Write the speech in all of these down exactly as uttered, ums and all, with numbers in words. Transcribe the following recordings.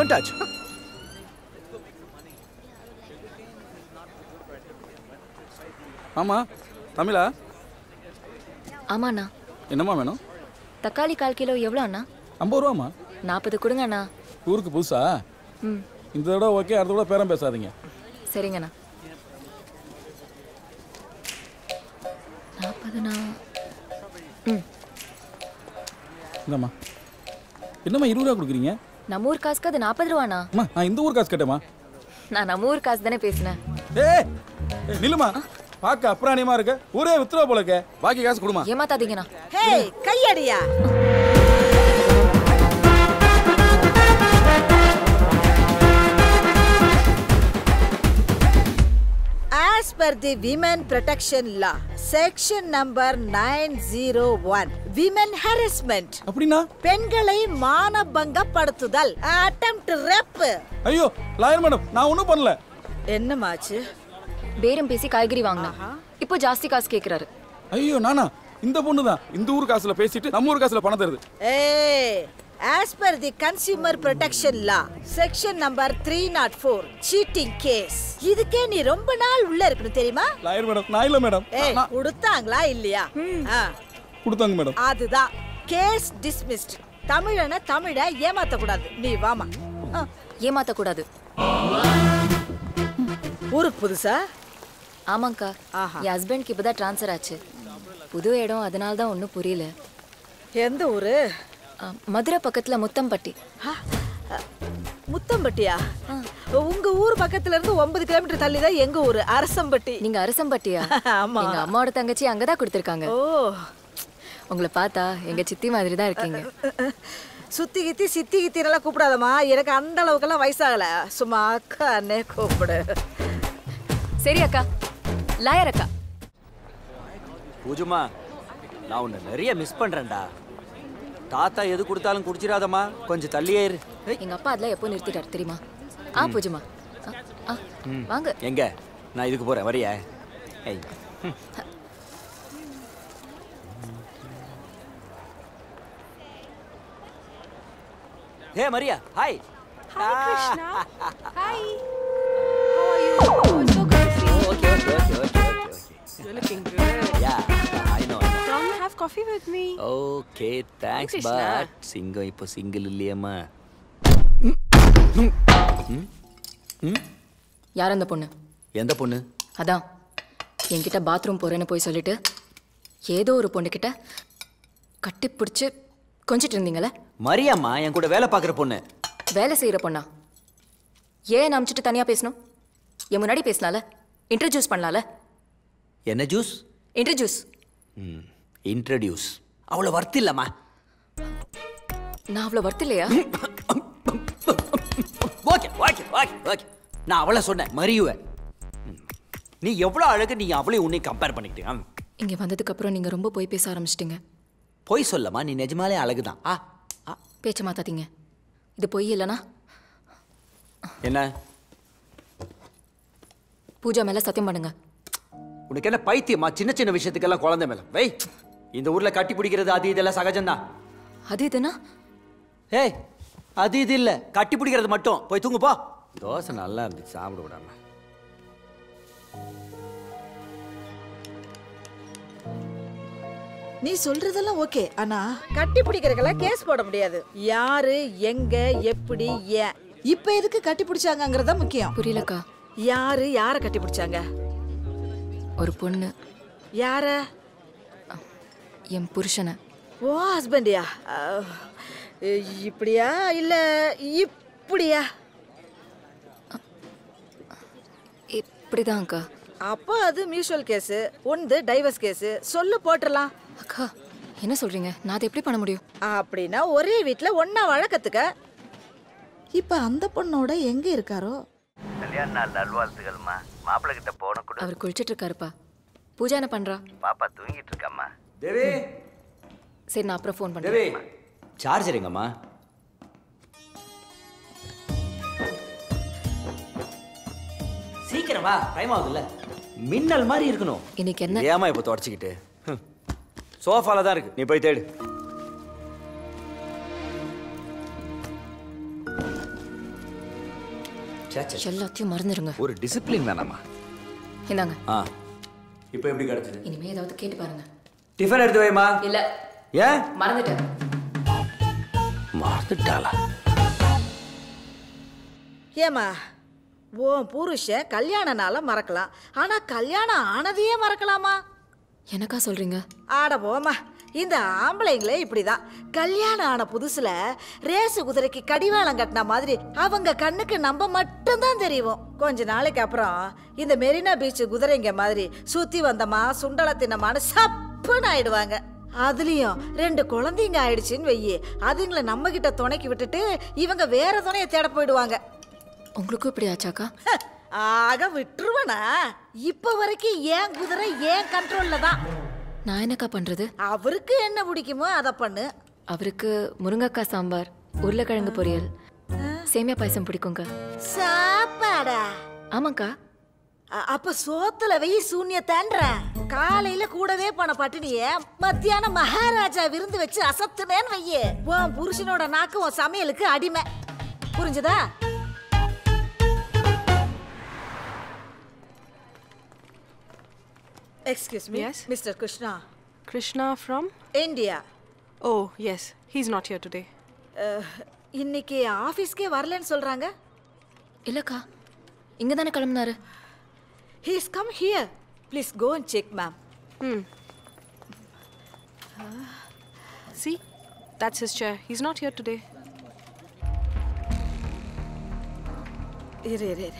Don't touch. ஆமா தமிழா? ஆமாண்ணா. என்னம்மா வேணும்? தக்காளி கால் கிலோ எவ்வளோ அண்ணா? ஐம்பது ரூபாம்மா. நாற்பது கொடுங்க அண்ணா. ஊருக்கு புதுசா? ம். இந்த தடவை ஓகே, அடுத்த தடவை பேரம் பேசாதீங்க. சரிங்கண்ணா. நாற்பதுண்ணா. ம். இந்தம்மா. என்னம்மா இருபது ரூபா கொடுக்குறீங்க? நம்ம ஊர் காசுக்கு அது நாற்பது ரூபாண்ணா. அம்மா நான் இந்த ஊர் காசு கேட்டேம்மா. நான் நம்ம ஊர் காசு தானே பேசினேன். ஏய் நில்லுமா, பாக்க அப்ராணியமா இருக்க, ஒரே வித்ரோ போலக்க. பாக்கி காசு கொடுமா. ஏமாத்தாதீங்கண்ணா. ஹே கையடியா. As per the Women Protection Law, Section Number nine oh one, Women Harassment. அப்படினா பெண்களை மானபங்கப்படுத்துதல், அட்டெம்ப்ட் ரேப். ஐயோ லாயர் மேடம், நான் ஒண்ணும் பண்ணல. என்னமாச்சு? பேரம் பேசி காய்கறி வாங்கினா இப்போ ஜாஸ்தி காசு கேக்குறாரு. ஐயோ நானா இந்த பொண்ணு தான் இந்த ஊர் காசுல பேசிட்டு நம்ம ஊர் காசுல பணம் தருது. ஏய் as per the Consumer Protection Law, Section Number three oh four, Cheating Case. இதுக்கே நீ ரொம்ப நாள் உள்ள இருக்கணும் தெரியுமா? லாயர் மேடம் நான் இல்ல மேடம். ஏய் கொடுத்தாங்களா இல்லையா? கொடுத்தாங்க மேடம். அதுதான் கேஸ் டிஸ்மிஸ்ட். தமிழன தமிழ ஏமாத்த கூடாது. நீ வாமா. ஏமாத்த கூடாது. ஊருக்கு புதுசா? ஆமாங்கா, என் ஹஸ்பண்ட்க்கு இப்போதான் ட்ரான்ஸ்ஃபர் ஆச்சு. புது இடம், அதனால தான் ஒன்றும் புரியல. எந்த ஊர்? மதுரை பக்கத்தில் முத்தம்பட்டி. முத்தம்பட்டியா? உங்கள் ஊர் பக்கத்துலேருந்து ஒன்பது கிலோமீட்டர் தள்ளி தான் எங்கள் ஊர் அரசம்பட்டி. நீங்கள் அரசம்பட்டியா? ஆமாம். எங்கள் அம்மாவோட தங்கச்சி அங்கே தான் கொடுத்துருக்காங்க. ஓ, உங்களை பார்த்தா எங்கள் சித்தி மாதிரி தான் இருக்கீங்க. சுத்தி கித்தி சித்தி கித்தினெல்லாம் கூப்பிடாதம்மா, எனக்கு அந்த அளவுக்கெல்லாம் வயசாகலை. சும்மா அக்கானே கூப்பிடு. சரி அக்கா. லாயர் அக்கா. பூஜுமா நான் உன்னை நிறைய மிஸ் பண்றேன்டா. தாத்தா எது கொடுத்தாலும் குடிச்சிடாதம்மா, கொஞ்சம் தள்ளியே இரு. எங்க அப்பா அதெல்லாம் எப்போ நிறுத்திட்டாரு தெரியுமா? ஆ பூஜுமா வாங்க. எங்க நான் இதுக்கு போறேன், வரியா? Hey Maria, hi. Hi Krishna. Hi. How are you? Oh, so good to see you. Oh, okay, okay, okay, okay, okay. You're looking good. Yeah, I know. Come have coffee with me. Okay, thanks, hey, but single ipo single illiyama. ம் ம் யார் அந்த பொண்ணு? எந்த பொண்ணு? அதான் என்கிட்ட bathroom போறேன்னு போய் சொல்லிட்டு ஏதோ ஒரு பொண்ணுகிட்ட கட்டி பிடிச்சி கொஞ்சிட்டு இருந்தீங்களே. மரியாம்மா என் கூட வேலை பார்க்குற பொண்ணு. வேலை செய்கிற பொண்ணா? ஏன் அமிச்சிட்டு தனியாக பேசணும்? என் முன்னாடி பேசினால இன்ட்ரடியூஸ் பண்ணலால. என்ன ஜூஸ்? இன்ட்ரடியூஸ். ம் இன்ட்ரடியூஸ். அவ்வளோ வர்த்து இல்லைம்மா. நான் அவ்வளோ வர்த்து இல்லையா? Okay okay okay okay. நான் அவ்வளோ சொன்னேன் மரியுவே. நீ எவ்வளோ அழகு, நீ அவ்வளோ உன்னை கம்பேர் பண்ணிக்கிட்டியா? இங்கே வந்ததுக்கப்புறம் நீங்கள் ரொம்ப போய் பேச ஆரம்பிச்சிட்டிங்க. போய் சொல்லம்மா, நீ நிஜமாலே அழகு தான். ஆ பேச்ச மாத்தாதீங்க, இது பொய் இல்லைனா. என்ன பூஜா மேல சத்தியம் பண்ணுங்க. உனக்கு என்ன பைத்தியமா? சின்ன சின்ன விஷயத்துக்கெல்லாம் குழந்தை மேல வை. இந்த ஊர்ல கட்டி பிடிக்கிறது அது இதெல்லாம் சகஜம்தான். அது இதுனா ஏய் அது இது இல்லை, கட்டி பிடிக்கிறது மட்டும். போய் தூங்கு போ. தோசை நல்லா இருந்துச்சு, சாப்பிட விடாம. நீ சொல்றதெல்லாம் ஓகே, ஆனா கட்டி பிடிக்கிறதுக்கெல்லாம் கேஸ் போட முடியாது. யாரு எங்க எப்படி ஏன் இப்ப எதுக்கு கட்டி பிடிச்சாங்கங்கறத முக்கியம். புரியலக்கா. யாரு யார கட்டி பிடிச்சாங்க? ஒரு பொண்ணு. யார? என் புருஷனை. ஓ ஹஸ்பண்டியா? இப்படியா இல்ல இப்படியா? இப்படிதான் அக்கா. அப்போ அது மியூச்சுவல் கேஸு, ஒன்று டைவர்ஸ் கேஸு. சொல்லு போட்டுடலாம். அக்கா என்ன சொல்கிறீங்க? நான் அதை எப்படி பண்ண முடியும்? அப்படின்னா ஒரே வீட்டில் ஒன்றா வழக்கத்துக்க. இப்போ அந்த பொண்ணோட எங்கே இருக்காரோ? கல்யாண நாள் நல்வாழ்த்துக்கள்மா. மாப்பிள்ளை கிட்ட போன கூட அவர் குளிச்சுட்டு இருக்காருப்பா. பூஜா என்ன பண்ணுறா? பாப்பா தூங்கிட்டு இருக்காம்மா. தேவி சரி நான் அப்புறம் ஃபோன் பண்ணுறேன். சார்ஜருங்கம்மா. சீக்கிரம் வா, டைம் ஆகுதுல்ல. மின்னல் மாதிரி இருக்கணும் இன்னைக்கு. என்ன ஏமா இப்போ தொடச்சிக்கிட்டு சோஃபால தான் இருக்கு. நீ போய் தேடு. எல்லாத்தையும் மறந்துடுங்க. ஒரு டிசிப்ளின் வேணாமா? என்னங்க இப்போ எப்படி கிடைச்சது? இனிமே ஏதாவது கேட்டு பாருங்க. டிஃபன் எடுத்து வைமா. இல்ல. ஏன்? மறந்துட்டேன். மறந்துட்டாளா? ஏமா ஓ புருஷன் கல்யாணனால மறக்கலாம், ஆனா கல்யாணம் ஆனதையே மறக்கலாமா? எனக்கா சொல்றீங்க? ஆட போமா, இந்த ஆம்பளைங்களே இப்படிதான். கல்யாணம் ஆன புதுசுல ரேசு குதிரைக்கு கடிவாளம் கட்டின மாதிரி அவங்க கண்ணுக்கு நம்ம மட்டும்தான் தெரியும். கொஞ்ச நாளைக்கு அப்புறம் இந்த மெரினா பீச் குதிரைங்க மாதிரி சுத்தி வந்தமா சுண்டல தின்னமான சப்புன்னு ஆயிடுவாங்க. அதுலயும் ரெண்டு குழந்தைங்க ஆயிடுச்சுன்னு வெயி, அதுங்களை நம்ம கிட்ட துணைக்கு விட்டுட்டு இவங்க வேற துணையை தேட போயிடுவாங்க. உங்களுக்கும் இப்படி ஆச்சாக்கா? ஆக விட்டுருவனா? இப்ப வரைக்கும் ஏன் குதிரை ஏன் கண்ட்ரோல்ல தான். நான் என்னக்கா பண்றது? அவருக்கு என்ன பிடிக்குமோ அதை பண்ணு. அவருக்கு முருங்கக்காய் சாம்பார், உருளைக்கிழங்கு பொரியல், சேமியா பாயசம் பிடிக்கும்க்கா. சாப்பாடா? ஆமாக்கா. அப்ப சோத்துல வெயி சூன்யத்தான்ற. காலையில கூடவே போன பட்டினிய மத்தியானம் மகாராஜா விருந்து வச்சு அசத்துனேன்னு வையே, உன் புருஷனோட நாக்கு உன் சமையலுக்கு அடிமை. புரிஞ்சுதா? Excuse me, yes? Mister Krishna. Krishna from? India. Oh, yes. He's not here today. இன்னைக்கு ஆபீஸ்க்கே வரலன்னு சொல்றாங்க. இல்லக்கா, இங்க தான கிளம்பினாரு. He has come here. Please go and check, ma'am. Hmm. See? That's his chair. He's not here today. Here, here.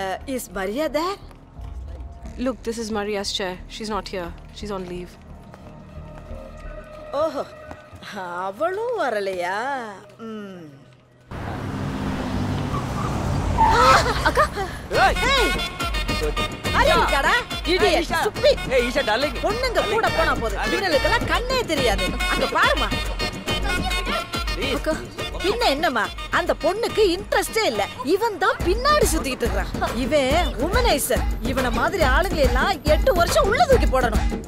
Uh, is Maria there? Look, this is Maria's chair. She's not here. She's on leave. Oh, avalu varalaya. Hmm. Akka, hey, hey, ariyada, idiot, stupid. Hey, Isha darling, ponnanga kooda pona podu. Ivangalukku kanne theriyadhu. Anga paaruma. Akka, பின்ன என்னமா, அந்த பொண்ணுக்கு இன்ட்ரெஸ்டே இல்ல. இவன் தான் பின்னாடி சுத்திட்டு இருக்கான். இவன் உமனைசர். இவனை மாதிரி ஆளுங்களை எல்லாம் எட்டு வருஷம் உள்ள தூக்கி போடணும்.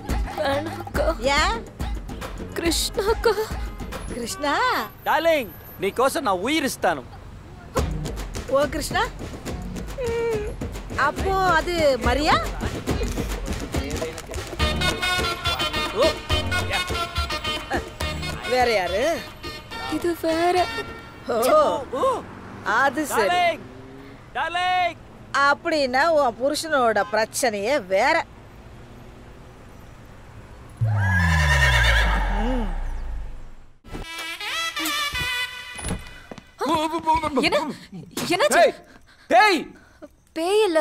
ஏன் கிருஷ்ணாக்கா? கிருஷ்ணா டார்லிங், நீ கோசம் நான் உயிரிஸ்தானும். ஓ கிருஷ்ணா, அப்போ அது மரியா? வேற யாரு இது? வேற. ஓ அது சரி. டார்லிங், அப்படின்னா உன் புருஷனோட பிரச்சனையே வேற. என்ன என்னாச்சு? டேய் பேய் இல்ல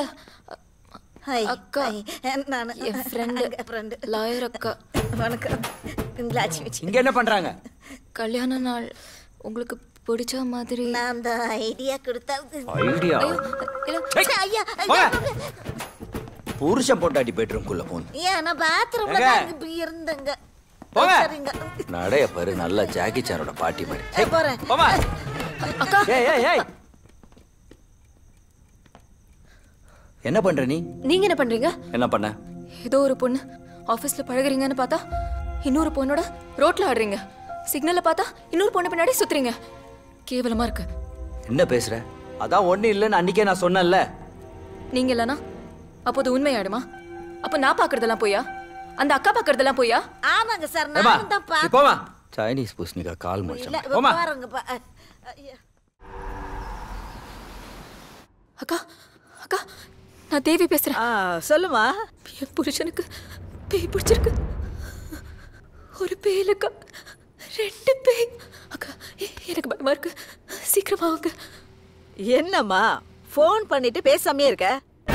அக்கா, நான் என் ஃப்ரெண்ட் ஃப்ரெண்ட் லாயர் அக்கா. வணக்கம். இங்க என்ன பண்றாங்க? கல்யாண நாள் உங்களுக்கு பிடிச்ச மாதிரி நான் அந்த ஐடியா கொடுத்தா. ஐடியா இல்ல ஐயா, புருஷன் போட்டாடி பெட்ரூம்க்குள்ள போன். ஏன் நான் பாத்ரூம்ல தான் இப்படி இருந்தங்க. போங்க. நடைய பாரு, நல்ல ஜாக்கி சானோட பாட்டி மாதிரி. ஏய் போறேன். போமா. அக்கா. ஏய் ஏய் ஏய். என்ன பண்ற நீ? நீங்க என்ன பண்றீங்க? என்ன பண்ண? ஏதோ ஒரு பொண்ணு ஆபீஸ்ல பழகுறீங்கன்னு பார்த்தா இன்னொரு பொண்ணோட ரோட்ல ஆடுறீங்க. சிக்னல்ல பார்த்தா இன்னொரு பொண்ணு பின்னாடி சுத்துறீங்க. கேவலமா இருக்கு. என்ன பேசுற? அதான் ஒண்ணு இல்லன்னு அன்னைக்கே நான் சொன்னேன்ல. நீங்க இல்லனா அப்போ அது உண்மையாடுமா? அப்ப நான் பாக்குறதெல்லாம் போயா? அந்த அக்கா பாக்குறதெல்லாம் போயா? ஆமாங்க சார், நான் தான் பாக்குறேன். போமா. சைனீஸ் புஷ்னிகா கால் மொச்சம். போமா. அக்கா அக்கா, நான் தேவி பேசுறேன். ஆ சொல்லுமா. என் புருஷனுக்கு பேய் பிடிச்சிருக்கு. ஒரு பேய்லக்கா, ரெண்டு பேய். அக்கா எனக்கு பயமா இருக்கு, சீக்கிரமா வாங்க. என்னம்மா ஃபோன் பண்ணிட்டு பேசாமே இருக்க?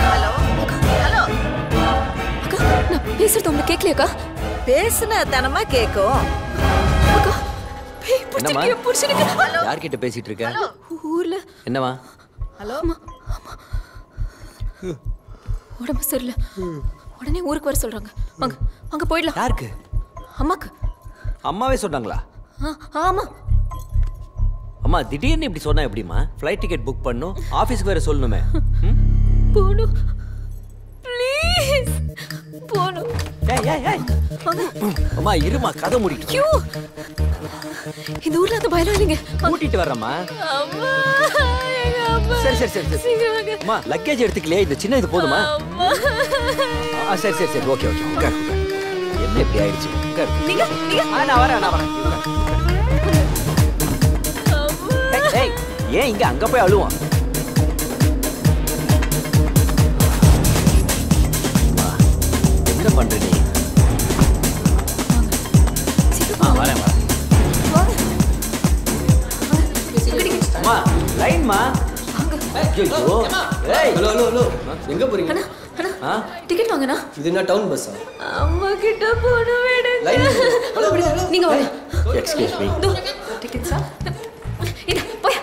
ஹலோ ஹலோ அக்கா, நான் பேசுறது உங்களுக்கு கேட்கலையாக்கா? பேசுன தனமா கேட்கும். அக்கா பேய் பிடிச்சிருக்கு என் புருஷனுக்கு. யார்கிட்ட பேசிட்டு இருக்க? ஊர்ல. என்னம்மா? ஹலோ. உடம்பு சரியில்லை, உடனே ஊருக்கு வர சொல்றாங்க. வாங்க வாங்க போயிடலாம். யாருக்கு? அம்மாக்கு. அம்மாவே சொன்னாங்களா? ஆமா. அம்மா திடீர்னு இப்படி சொன்னா எப்படிமா? ஃப்ளைட் டிக்கெட் புக் பண்ணனும், ஆபீஸ்க்கு வேற சொல்லணுமே. போணும் ப்ளீஸ் போணும். ஏய் ஏய் ஏய் அம்மா இருமா, கதை முடிக்கு. இந்த ஊர்ல அந்த பயலோ இல்லைங்க, கூட்டிட்டு வரேம்மா. அம்மா எங்க அம்மா. சரி சரி சரி சரி அம்மா லக்கேஜ் எடுத்துக்கலையே, இந்த சின்ன இது போதுமா? சரி சரி சரி ஓகே ஓகே உட்கார் உட்கார். என்ன இப்படி ஆயிடுச்சு? உட்கார். நீங்க நீங்க ஆ நான் வரேன் நான் வரேன் உட்கார். ஏய் ஏன் இங்க அங்க போய் அழுவான்? என்ன பண்ற நீ? ஆ வரேன் வரேன். மா லைன் மா ஐயோ ஏய் ஹலோ ஹலோ ஹலோ எங்க போறீங்க அண்ணா? அண்ணா டிக்கெட் வாங்கனா? இது என்ன டவுன் பஸ்ஸா? அம்மா கிட்ட போன வேடங்க லைன் ஹலோ அப்படியே நீங்க வாங்க. எக்ஸ்கியூஸ் மீ டிக்கெட் சார் இத போய்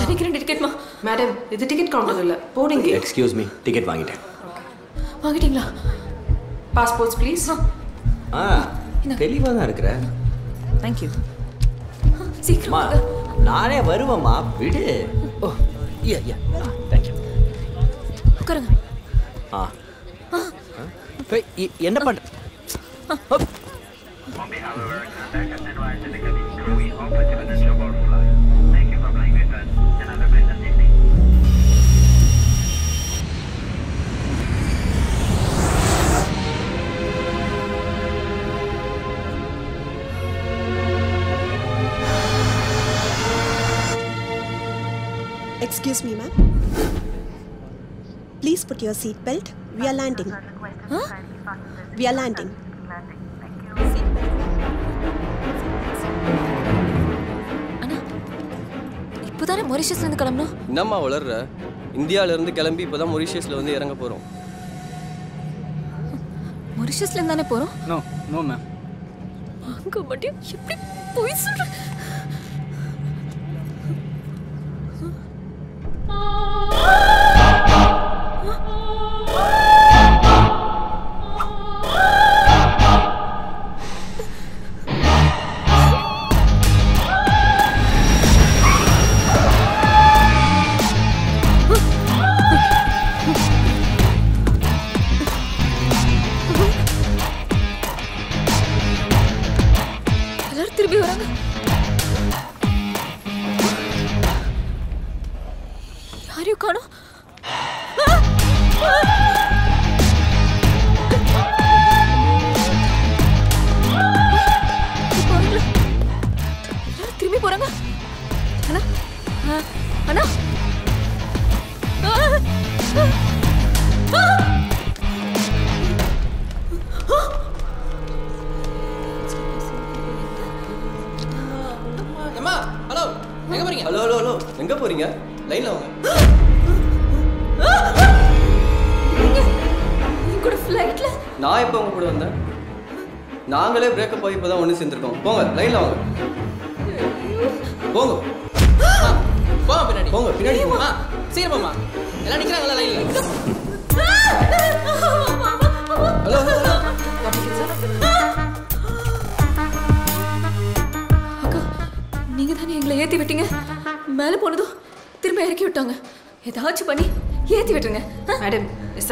சனிக்கிற டிக்கெட் மா மேடம் இது டிக்கெட் கவுண்டர் இல்ல போடுங்க. எக்ஸ்கியூஸ் மீ டிக்கெட் வாங்கிட்டேன். வாங்கிட்டீங்களா? Passports please. ஆ தெளிவா தான் இருக்கற. Thank you. சீக்கிரமா நானே வருவேம்மா விடு. Oh yeah yeah thank you. உட்காருங்க. ஆ என்ன பண்ற? Excuse me, ma'am. Please put your seat belt. We are landing. Huh? We are landing. Anna, இப்போதானே மொரிஷியஸ்ல இருந்து கிளம்பணும். நம்ம வளர்ற இந்தியால இருந்து கிளம்பி இப்போதான் மொரிஷியஸ்ல வந்து இறங்க போறோம். மொரிஷியஸ்ல இருந்து தானே போறோம்? No, no ma'am. அங்க மட்டும் எப்படி போய் சொல்ற?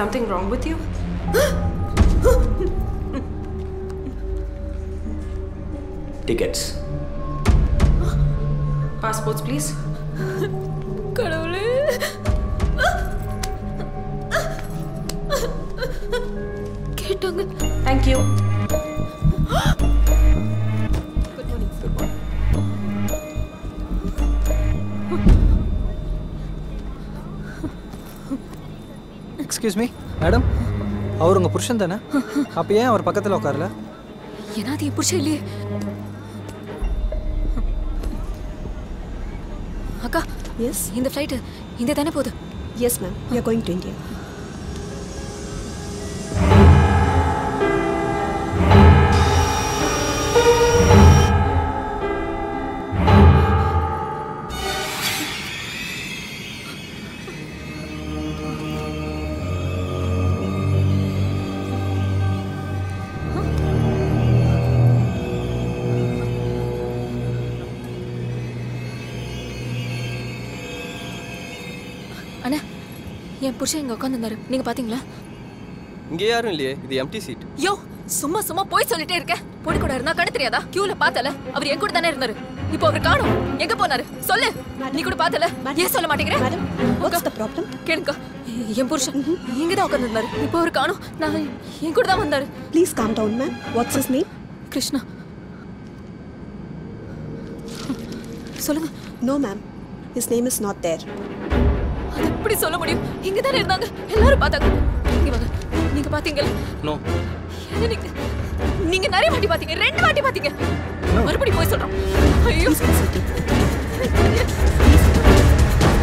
Something wrong with you? Tickets. Passports please. Kadavule. Ketanga. Thank you. Good morning. Good morning. Excuse me, madam. அவர் உங்க புருஷன் தானே? அப்ப ஏன் அவர் பக்கத்துல உட்காரல? ஏன்னா அது புருஷன் இல்லையே. அக்கா, எஸ் இந்த ஃளைட் இந்த தானே போகுது? Yes ma'am, we are going to India. புருஷன் இங்க உட்கார்ந்திருந்தாரு, நீங்க பாத்தீங்களா? இங்க யாரும் இல்லையே, இது எம்டி சீட். யோ சும்மா சும்மா போய் சொல்லிட்டே இருக்க. பொடிக்கூட இருந்தா கண்ணு தெரியாதா? கியூல பாத்தல, அவர் என் கூட தானே இருந்தாரு. இப்போ அவர் காணோம், எங்க போனாரு சொல்லு. நீ கூட பாத்தல, ஏன் சொல்ல மாட்டேங்கிறேன்? கேளுங்க, என் புருஷன் இங்க தான் உட்கார்ந்திருந்தாரு, இப்போ அவர் காணோம். நான் என் கூட தான் வந்தாரு. Please calm down ma'am. What's his name? Krishna. சொல்லுங்க. No ma'am, his name is not there. அது எப்படி சொல்ல முடியும்? இங்க தான் இருந்தாங்க, எல்லாரும் பார்த்தாங்க. இங்க வாங்க, நீங்க பாத்தீங்களா? நோ. நீங்க நிறைய வாட்டி பாத்தீங்க, ரெண்டு வாட்டி பாத்தீங்க. மறுபடியும் போய் சொல்றோம். ஐயோ,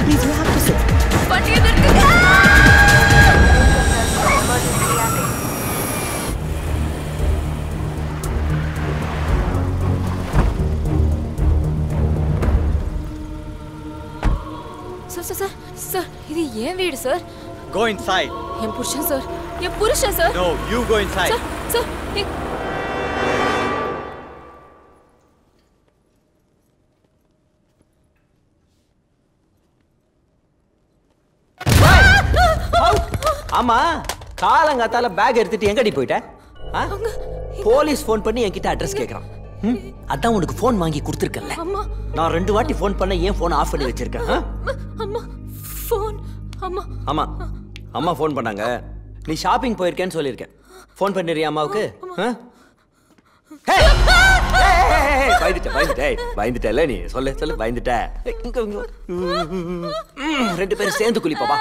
please you have to sit. பட்டியே நிறுத்துங்க. Sir, sir, இது ஏன் வீடு சார்? Go inside. என் புருஷன் சார், என் புருஷன் sir. No, you go inside. Sir, sir, hey. ஆமா, காலங்காத்தால பேக் எடுத்துட்டு எங்கடி போயிட்ட? போலீஸ் போன் பண்ணி என்கிட்ட அட்ரஸ் கேக்குறான். அதான் உனக்கு போன் வாங்கி கொடுத்திருக்கேன்ல. நான் ரெண்டு வாட்டி போன் பண்ண, ஏன் போன் ஆஃப் பண்ணி வச்சிருக்கேன்? அம்மா போன் அம்மா அம்மா அம்மா போன் பண்ணாங்க. நீ ஷாப்பிங் போயிருக்கேன்னு சொல்லியிருக்கேன். போன் பண்ணிடுறியா அம்மாவுக்கு? பயந்துட்ட பயந்துட்டே பயந்துட்டல நீ சொல்லு சொல்லு பயந்துட்ட. ரெண்டு பேரும் சேர்ந்து குளிப்பாப்பா.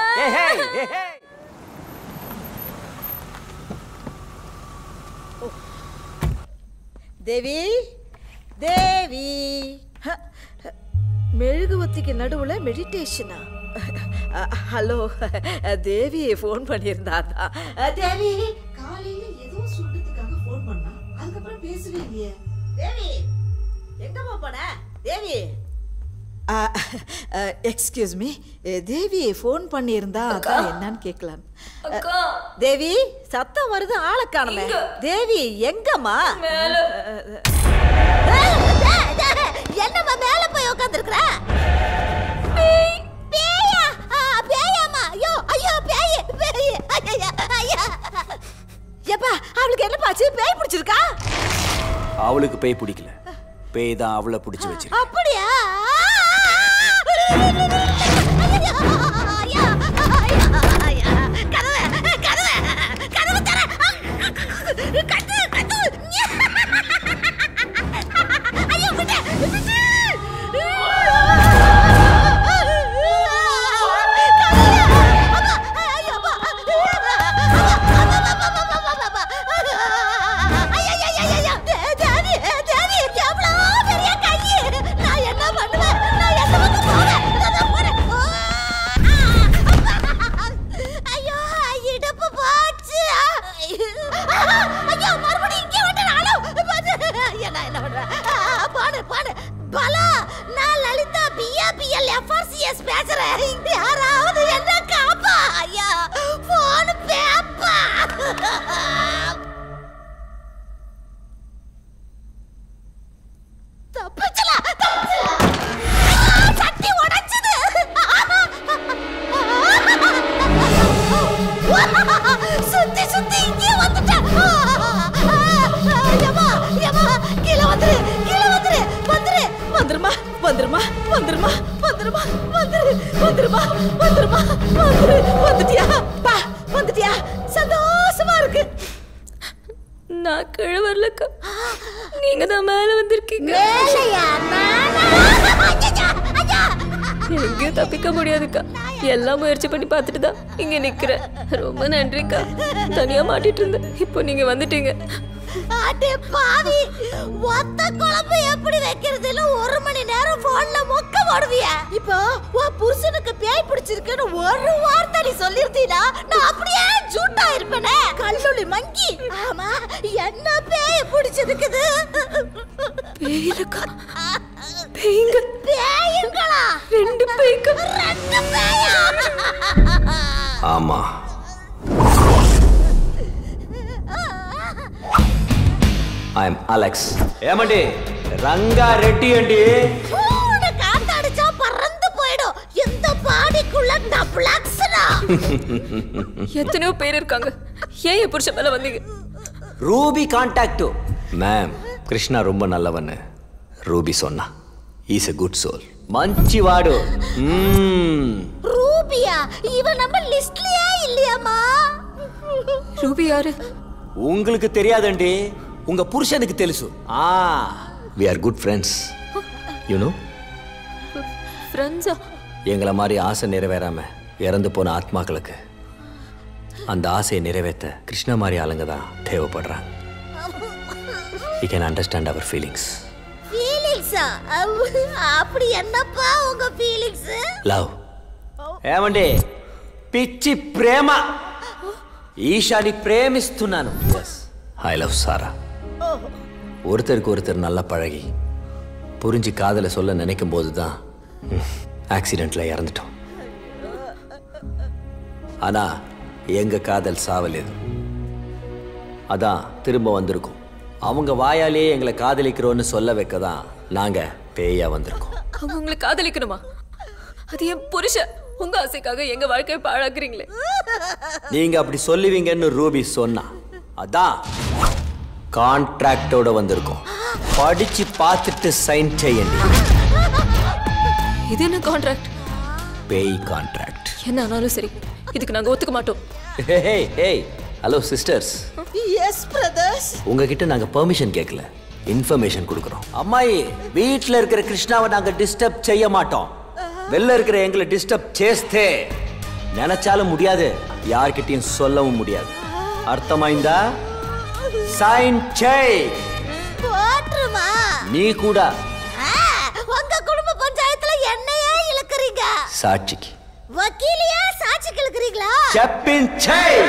தேவி தேவி, மெழுகுவத்திக்கு நடுவுல மெடிடேஷனா? ஹலோ தேவி, போன் பண்ணியிருந்தா தான். தேவி காலையில ஏதோ சொல்றதுக்காக போன் பண்ணா, அதுக்கப்புறம் பேசவே இல்லையே. தேவி எங்கம்மா போன? Devi excuse me, Devi phone பண்ணியிருந்தா அதான் என்னன்னு கேட்கலாம். தேவி சத்தம் வருது, ஆளை காணல. தேவி எங்கம்மா? என்னம்மா மேல போய் உட்கார்ந்திருக்கற? பேயா பேயாமா? ஐயோ ஐயோ பேய் பேய் ஐயா ஐயா. ஏப்பா அவளுக்கு என்ன பாச்சு? பேய் பிடிச்சிருக்கா? அவளுக்கு பேய் பிடிக்கல, பேய் தான் அவளை பிடிச்சு வச்சிருக்கு. அப்படியா? ரொம்ப நன்றிக்கா, தனியா மாட்டிட்டு இருந்தேன், இப்போ நீங்க வந்துட்டீங்க. அடே பாவி, ஒத்த குழம்பு எப்படி வைக்கிறதுல ஒரு மணி நேரம் போன்ல மொக்க போடுவிய. இப்போ உன் புருஷனுக்கு பேய் பிடிச்சிருக்குன்னு ஒரு வார்த்தை நீ சொல்லிருந்தீனா நான் அப்படியே ஜூட்டா இருப்பேனே, கல்லூலி மங்கி. ஆமா என்ன பேய் பிடிச்சிருக்குது? பேய்க்கா? பேய்ங்க? பேய்ங்களா? ரெண்டு பேய்க்கு ரெண்டு பேயா? ஆமா. I am Alex. ஏமாண்டி ரங்கா ரெட்டி ஆண்டி. ஊட காத்தடிச்சா பறந்து போய்டும். இந்த பாடிக்குள்ள டப்ளக்ஸ்னா எத்தனை பேர் இருக்காங்க. ஏன் புருஷன் மேல வந்தீங்க? Ruby contact. மேம், கிருஷ்ணா ரொம்ப நல்லவன்னு ரூபி சொன்னா. Is a good soul. மஞ்சி வாடு. ரூபியா இவ நம்ம லிஸ்ட்லயே இல்லையாமா? ரூபி யாரு உங்களுக்கு தெரியாதண்டி, உங்க புருஷனுக்கு తెలుసు. ஆ, we are good friends, you know. friends எங்கள மாதிரி ஆசை நிறைவேறாம இறந்து போன ஆத்மாக்களுக்கு அந்த ஆசையை நிறைவேற்ற கிருஷ்ண மாதிரி ஆளுங்க தான் தேவைப்படுறாங்க. you can understand our feelings. feelings ஆ? அப்படி என்னப்பா உங்க feelings? love. ஏமண்டி பிச்சி பிரேம. ஈஷானி ప్రేమిస్తున్నాను. yes, I love Sara. ஒருத்தருக்கு ஒருத்தர் நல்லா பழகி புரிஞ்சு காதலை சொல்ல நினைக்கும் போது தான் ஆக்சிடென்ட்ல இறந்துட்டோம். ஆனா எங்க காதல் சாவலேது, அதான் திரும்ப வந்திருக்கோம். அவங்க வாயாலே எங்களை காதலிக்கிறோன்னு சொல்ல வைக்க தான் நாங்க பேயா வந்திருக்கோம். அவங்க உங்களை காதலிக்கணுமா? அது என் புருஷன். உங்க ஆசைக்காக எங்க வாழ்க்கையை பாழாக்குறீங்களே. நீங்க அப்படி சொல்லுவீங்கன்னு ரூபி சொன்னா அதான் கான்ட்ராக்டோட வந்திருக்கோம். படிச்சு பார்த்துட்டு சைன் செய்யணும். இது என்ன கான்ட்ராக்ட்? பேய் கான்ட்ராக்ட். என்ன ஆனாலும் சரி, இதுக்கு நாங்க ஒத்துக்க மாட்டோம். Hey hey, hello sisters. Yes brothers. உங்ககிட்ட நாங்க பெர்மிஷன் கேட்கல, இன்ஃபர்மேஷன் கொடுக்குறோம். அம்மாயி, வீட்ல இருக்கிற கிருஷ்ணாவை நாங்க டிஸ்டர்ப் செய்ய மாட்டோம். வெளில இருக்கிற எங்களை டிஸ்டர்ப் சேஸ்தே நினைச்சாலும் முடியாது, யார்கிட்டையும் சொல்லவும் முடியாது. அர்த்தமாய்ந்தா? சைன் செய். போற்றுமா? நீ கூட உங்க குடும்ப பஞ்சாயத்துல என்னையே இழுக்குறீங்க. சாட்சிக்கு வக்கீலியா சாட்சிக்கு இழுக்குறீங்களா? செப்பின் செய்.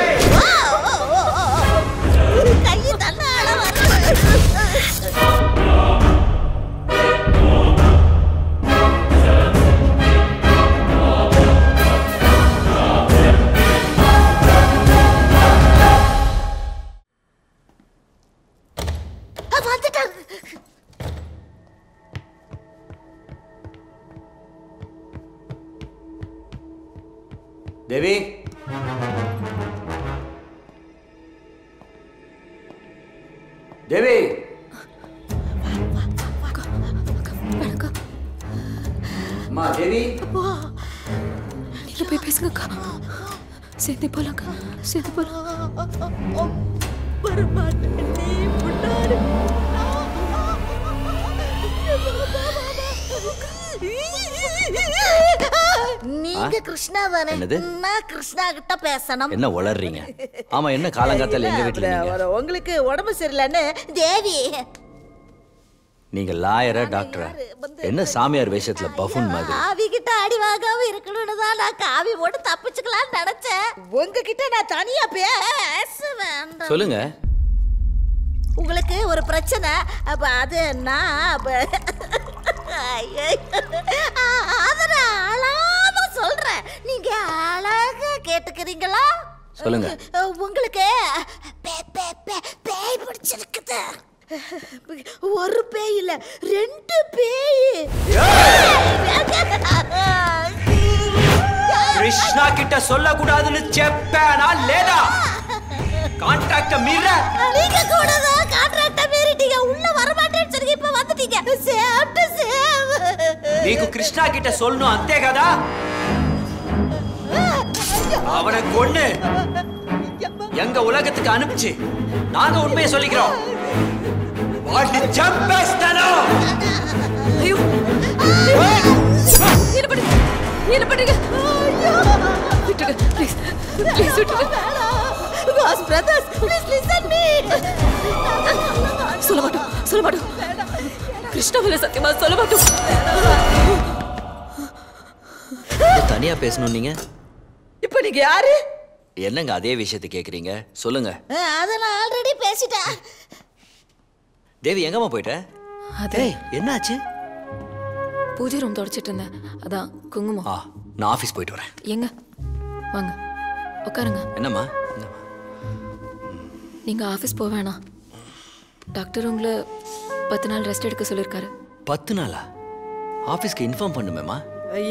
கை தன்னால வர. தேவி, தேவி, மா தேவி, நீங்க போய் பேசுங்கக்கா. சேர்த்து போலாங்க, சேர்த்து போலாம். நீங்க கிருஷ்ணாவனே, நான் கிருஷ்ணா கிட்ட பேசணும். என்ன உளறீங்க? ஆமா, என்ன காலங்காத்தால எங்க வீட்ல நீங்க? உங்களுக்கு உடம்பு சரியில்லைன்னு தேவி. நீங்க லாயரா டாக்டரா? என்ன சாமியார் வேஷத்துல பஃபூன் மாதிரி? ஆவிகிட்ட அடி வாங்காம இருக்கணும்னு தான் நான் காவி போட்டு தப்பிச்சுக்கலாம் நினைச்சேன். உங்ககிட்ட நான் தனியா பேசுவேன். சொல்லுங்க. உங்களுக்கு ஒரு பிரச்சனை. அப்ப அது நான் அதனால சொல்றேன், நீங்க அழகா கேட்டுக்கிறீங்களா? சொல்லுங்க. உங்களுக்கு பேய் பிடிச்சிருக்குது? ஒரு பேய் இல்ல, ரெண்டு பேய். கிருஷ்ணா கிட்ட சொல்ல கூடாதுன்னு செப்பேனா லேடா? கான்ட்ராக்ட் மீற நீங்க கூட தான் கான்ட்ராக்ட் மீறிட்டீங்க. உள்ள வர மாட்டேன்னு சொல்லி இப்ப வந்துட்டீங்க. சேஃப்ட் சேவ். நீங்க கிருஷ்ணா கிட்ட சொல்லணும், அந்தே கதா. அவனை கொண்டு எங்க உலகத்துக்கு அனுப்பிச்சு நாங்க உண்மையை சொல்லிக்கிறோம். சொல்ல மாட்டோம், சொல்ல மாட்டோம். கிருஷ்ணாவில சத்தியமா சொல்ல மாட்டோம். தனியா பேசணும். நீங்க இப்ப நீங்க யாரு? என்னங்க அதே விஷயத்தை கேக்குறீங்க? சொல்லுங்க. அத நான் ஆல்ரெடி பேசிட்டேன். தேவி எங்கமா போயிட்ட? அதே என்னாச்சு? பூஜை ரூம் தொடச்சிட்டு இருந்தேன், அதான் குங்குமம். நான் ஆபீஸ் போயிட்டு வரேன். எங்க வாங்க, உட்காருங்க. என்னம்மா? நீங்க ஆபீஸ் போக வேணாம், டாக்டர் உங்களை பத்து நாள் ரெஸ்ட் எடுக்க சொல்லியிருக்காரு. பத்து நாளா? ஆபீஸ்க்கு இன்ஃபார்ம் பண்ணுமேம்மா.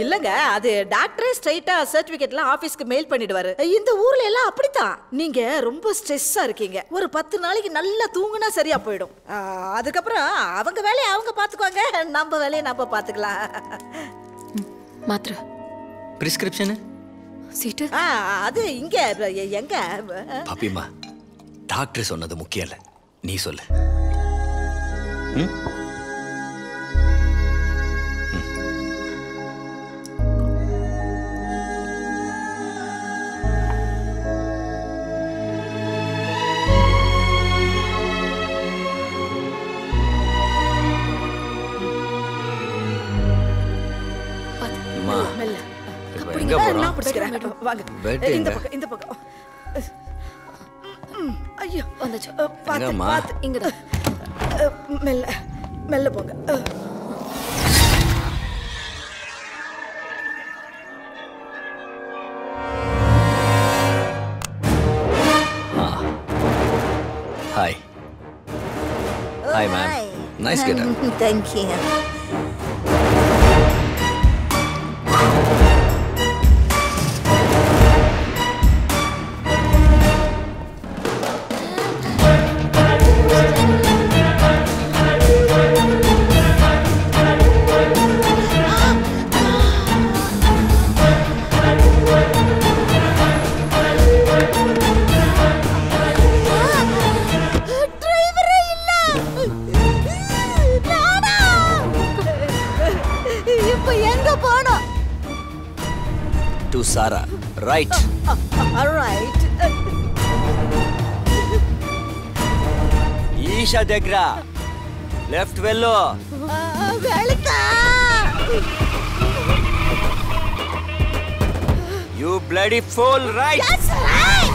இல்லங்க, அது டாக்டரே ஸ்ட்ரைட்டா சர்டிபிகேட்லாம் ஆபீஸ்க்கு மெயில் பண்ணிடுவாரு. இந்த ஊர்ல எல்லாம் அப்படித்தான். நீங்க ரொம்ப ஸ்ட்ரெஸ்ஸா இருக்கீங்க, ஒரு பத்து நாளைக்கு நல்லா தூங்குனா சரியா போயிடும். அதுக்கப்புறம் அவங்க வேலையை அவங்க பாத்துக்குவாங்க, நம்ம வேலையை நம்ம பாத்துக்கலாம். மாத்திரை பிரிஸ்கிரிப்ஷன் சீட்டு அது இங்க எங்க? பாப்பிமா, டாக்டர் சொன்னது முக்கியம் இல்ல, நீ சொல்லு. Thank you. Sara, right? Uh, uh, all right. Isha Degra, left vello. Ah, velka. You bloody fool, right? That's right.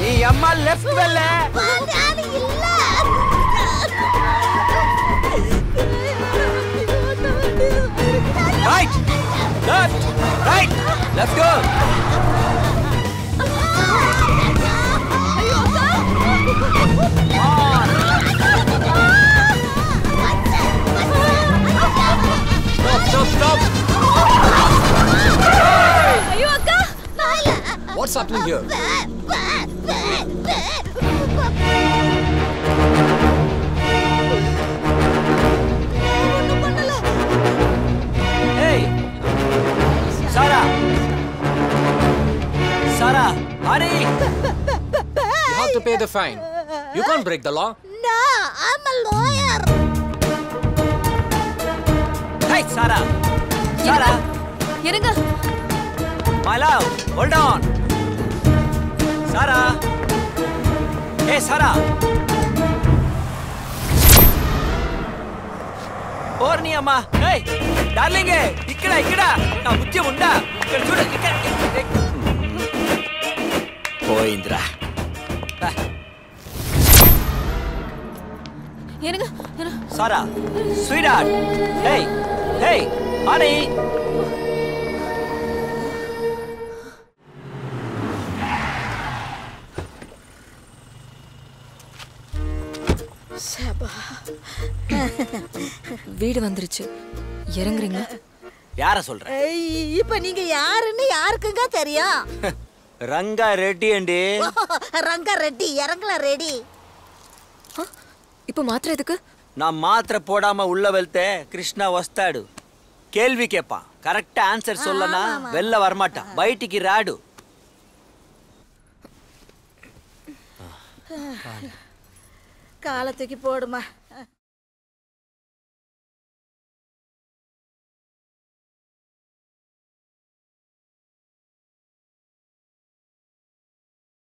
Ni amma left velle. Paangavi illa. Right! Left! Right! Let's go! Are you okay? On! Stop! Stop! Stop! Are you okay? What's happening here? Sara! Sara! Hurry! You have to pay the fine. You can't break the law. No, I'm a lawyer. Hey, Sara! Sara! Irunga! My love, hold on. Sara! Hey, Sara! और नहीं अम्मा, नहीं, डालेंगे, इकड़ा इकड़ा, ना मुझे मुंडा, इकड़ चूड़ा, इकड़ इकड़, ओ इंद्रा, ये ना, ये ना, सारा, स्वीडार, हे, हे, आने வீடு வந்துருச்சு, இறங்குறீங்க? யார சொல்ற? இப்போ நீங்க யாருன்னு யாருக்குங்க தெரியும்? ரங்கா ரெட்டி அண்டி. ரங்கா ரெட்டி இறங்கல ரெடி. இப்போ மாத்திரை எதுக்கு? நான் மாத்திரை போடாம உள்ள வெல்தே கிருஷ்ணா வஸ்தாடு. கேள்வி கேட்பான், கரெக்டா ஆன்சர் சொல்லனா வெல்ல வரமாட்டான், பைட்டிக்கு ராடு. காலத்துக்கு போடுமா.